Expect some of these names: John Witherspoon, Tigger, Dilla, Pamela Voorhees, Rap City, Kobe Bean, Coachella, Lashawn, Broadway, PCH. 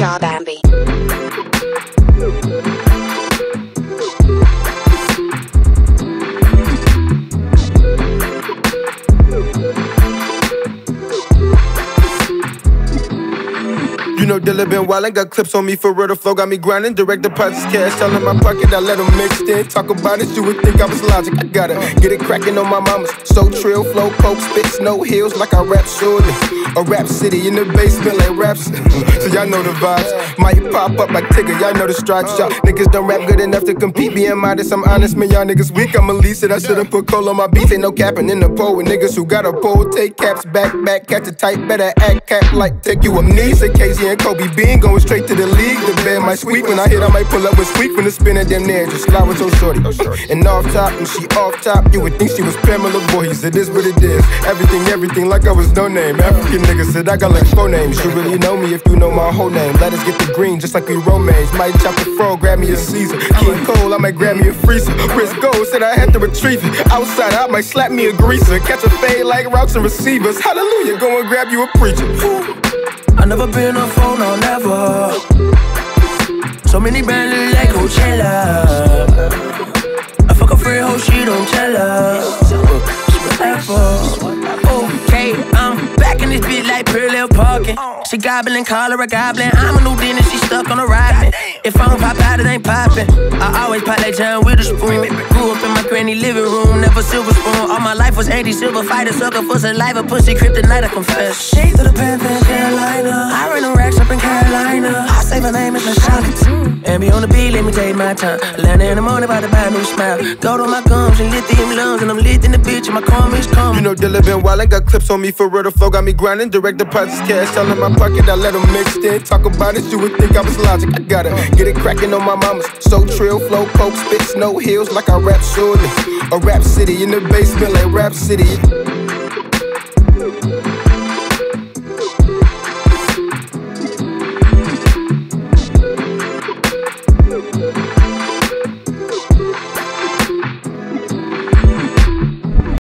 jaw Bambi. You know Dilla been wildin', got clips on me for real, the flow got me grindin'. Direct deposits, cash all in my pocket, I let them mixed in. Talk about it, you would think I was logic. I gotta get it crackin' on my mamas. So trill, flow, coke, spits, no heels, like I rap surely. A rap city in the basement like raps. So y'all know the vibes. Might pop up like Tigger, y'all know the stripes. Y'all niggas don't rap good enough to compete. Being modest, I'm honest, man, y'all niggas weak. I'm illicit, I shouldn't put coal on my beats. Ain't no capping in the pole. And niggas who got a pole, take caps back, catch a tight, better act cap like take you amnesia, Casey and Kobe Bean going straight to the league. The band might squeak when I hit, I might pull up and squeak when the spinning damn near just fly with your shorty. And off top, and she off top, you would think she was Pamela Voorhees. It is what it is. Everything, like I was no name. African niggas said I got like 4 names. You really know me if you know my whole name. Let us get the green, just like we romaines. Might chop the frog, grab me a Caesar. King Cole, I might grab me a freezer. Chris Gold said I had to retrieve it. Outside, I might slap me a greaser. Catch a fade like routes and receivers. Hallelujah, go and grab you a preacher. I never been on phone, I'll never. So many bands look like Coachella. I fuck a free hoe, she don't tell us. Okay, I'm back in this bitch like parallel parking. She gobbling, call her a goblin. I'm a new dinner, she stuck on a ride. If I don't pop out, it ain't poppin'. I always pop like John Witherspoon. Grew up in my granny living room, never silver spoon. All my life was anti-silver fighter, sucker for saliva, pussy kryptonite, I confess. She threw the pants in Carolina. I ran the racks up in Carolina. I say my name is Lashawn. And be on the beat, let me take my time. 11 in the morning, about to buy a new smile. Gold on my gums and lithium lungs, and I'm lit in the bitch, and my car is calm. You know Dilla been wildin', got clips on me for real, the flow got me grindin'. Direct deposits, cash all in my pocket, I let them mixed in. Talk about it, you would think I was logic. I gotta get it crackin' on my mamas. So trill, flow, coke, spits, no heels, like I rap surely. A rap city in the basement like Rap City.